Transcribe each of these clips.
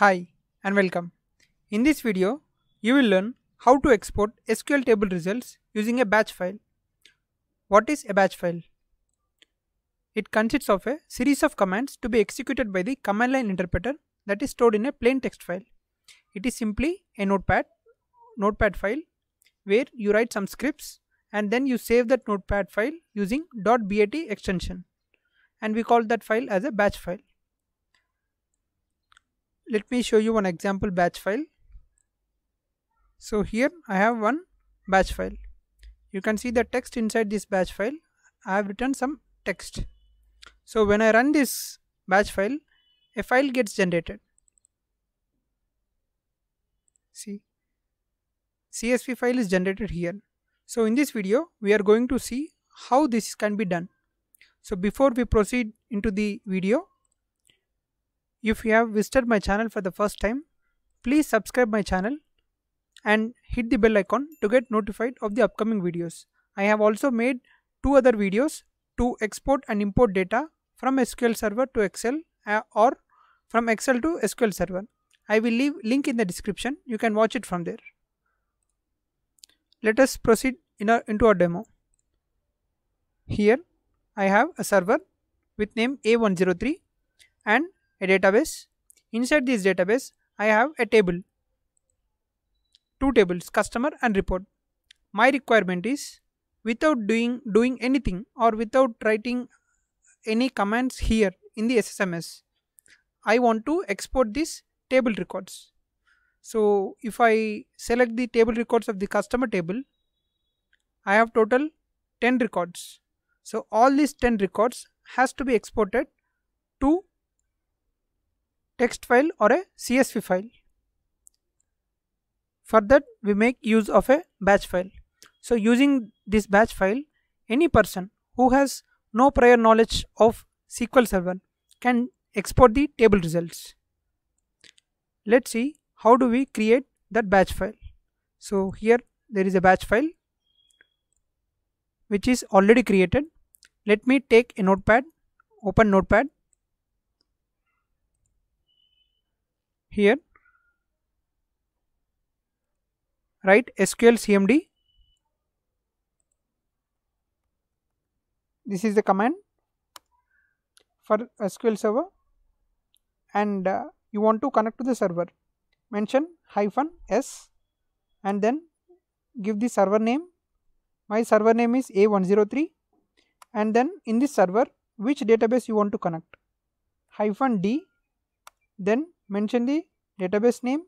Hi and welcome. In this video, you will learn how to export SQL table results using a batch file. What is a batch file? It consists of a series of commands to be executed by the command line interpreter that is stored in a plain text file. It is simply a notepad file where you write some scripts and then you save that notepad file using .bat extension, and we call that file as a batch file. Let me show you one example batch file. So here I have one batch file. You can see the text inside this batch file. I have written some text. So when I run this batch file, a file gets generated. See, CSV file is generated here. So in this video, we are going to see how this can be done. So before we proceed into the video, if you have visited my channel for the first time, please subscribe my channel and hit the bell icon to get notified of the upcoming videos. I have also made two other videos to export and import data from SQL Server to Excel or from Excel to SQL Server. I will leave link in the description. You can watch it from there. Let us proceed into our demo. Here I have a server with name A103 and a database. Inside this database, I have a table. Two tables, customer and report. My requirement is, without doing anything or without writing any commands here in the SSMS, I want to export these table records. So if I select the table records of the customer table, I have total 10 records. So all these 10 records has to be exported to text file or a CSV file. For that, we make use of a batch file. So using this batch file, any person who has no prior knowledge of SQL Server can export the table results. Let's see how do we create that batch file. So here there is a batch file which is already created. Let me take a notepad, open notepad. Here, write SQLCMD. This is the command for SQL Server, and you want to connect to the server. Mention -s and then give the server name. My server name is A103, and then in this server, which database you want to connect, -d, then mention the database name,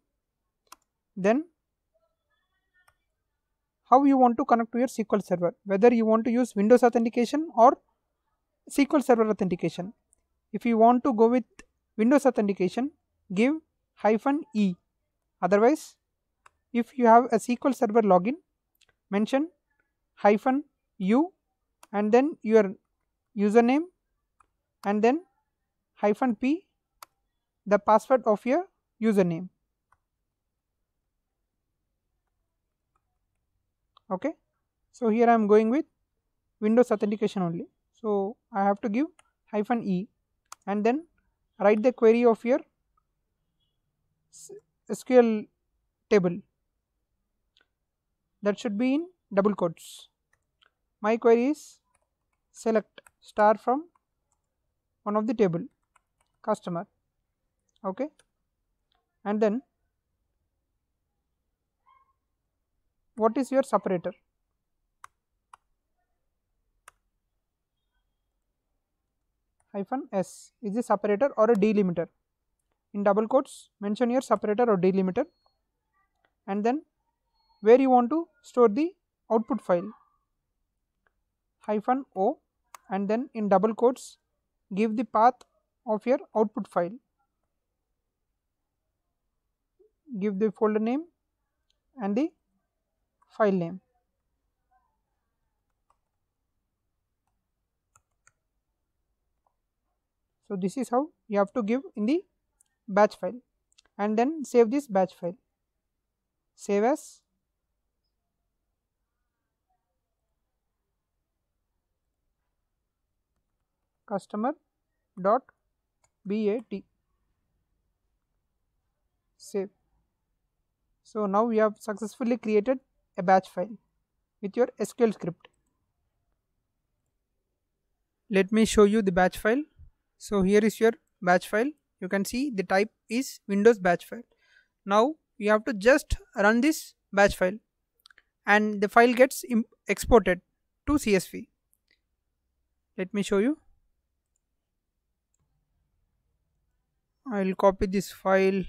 then how you want to connect to your SQL Server, whether you want to use Windows authentication or SQL Server authentication. If you want to go with Windows authentication, give -e. Otherwise, if you have a SQL Server login, mention -u and then your username and then -p. The password of your username. Okay, so here I am going with Windows authentication only, so I have to give -e and then write the query of your SQL table. That should be in double quotes. My query is select star from one of the table, customer. Okay, and then what is your separator? -s is a separator or a delimiter. In double quotes, mention your separator or delimiter, and then where you want to store the output file, -o, and then in double quotes give the path of your output file. Give the folder name and the file name. So this is how you have to give in the batch file, and then save this batch file. Save as. Customer.bat. save. So now we have successfully created a batch file with your SQL script. Let me show you the batch file. So here is your batch file. You can see the type is Windows batch file. Now you have to just run this batch file and the file gets exported to CSV. Let me show you. I will copy this file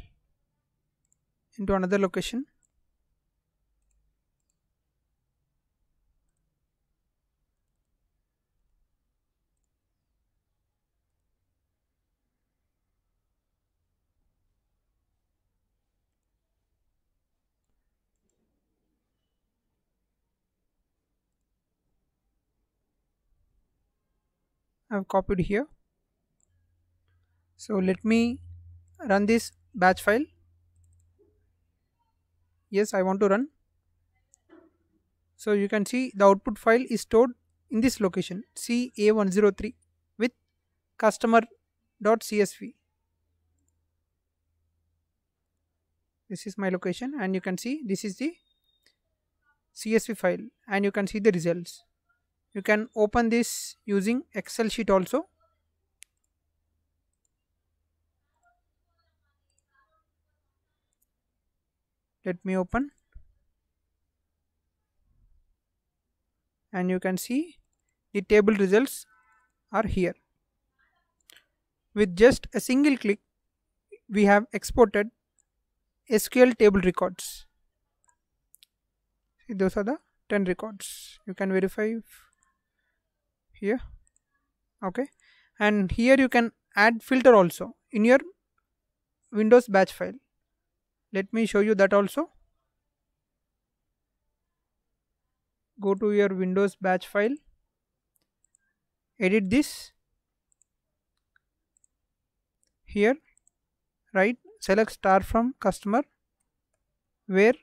into another location. I have copied here. So let me run this batch file. Yes, I want to run. So you can see the output file is stored in this location A103 with customer.csv. This is my location and you can see this is the CSV file and you can see the results. You can open this using Excel sheet also. Let me open and you can see the table results are here. With just a single click, we have exported SQL table records. See, those are the 10 records. You can verify here. Okay, and here you can add filter also in your Windows batch file. Let me show you that also. Go to your Windows batch file, edit this, here right, select star from customer where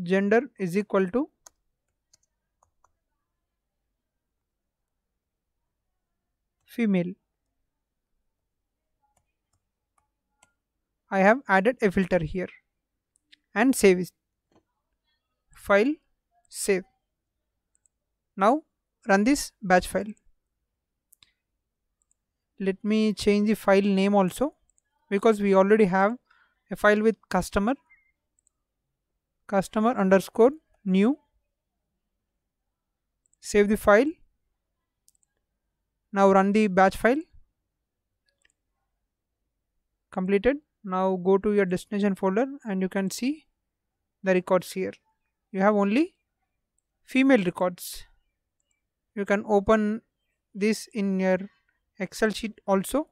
gender is equal to female. I have added a filter here and save it. File, save. Now run this batch file. Let me change the file name also because we already have a file with customer_new. Save the file. Now run the batch file. Completed. Now go to your destination folder and you can see the records here. You have only female records. You can open this in your Excel sheet also.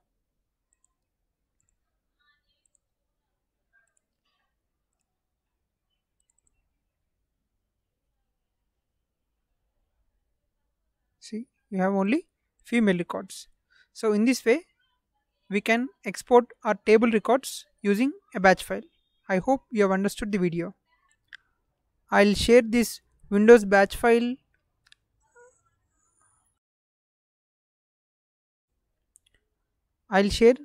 See, you have only female records. So in this way, we can export our table records using a batch file. I hope you have understood the video. I'll share this Windows batch file script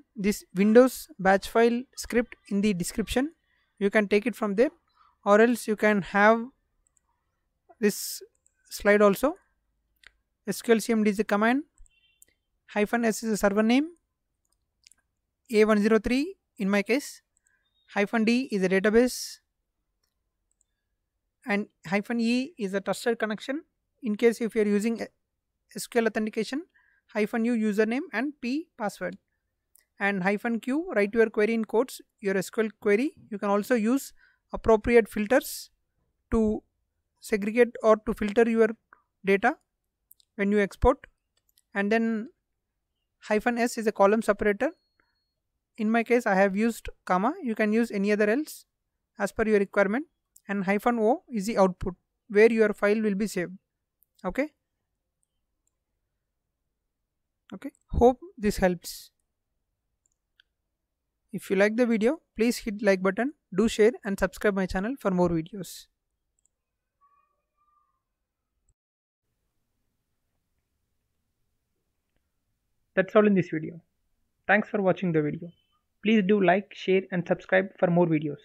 in the description. You can take it from there, or else you can have this slide also. SQLCMD is the command, -s is the server name, A103 in my case, -d is a database, and -e is a trusted connection in case if you are using SQL authentication, -u username and p password, and -q write your query in quotes, your SQL query. You can also use appropriate filters to segregate or to filter your data when you export, and then -s is a column separator. In my case, I have used comma. You can use any other else as per your requirement, and -o is the output where your file will be saved. Okay, hope this helps. If you like the video, please hit like button, do share and subscribe my channel for more videos. That's all in this video. Thanks for watching the video. Please do like, share and subscribe for more videos.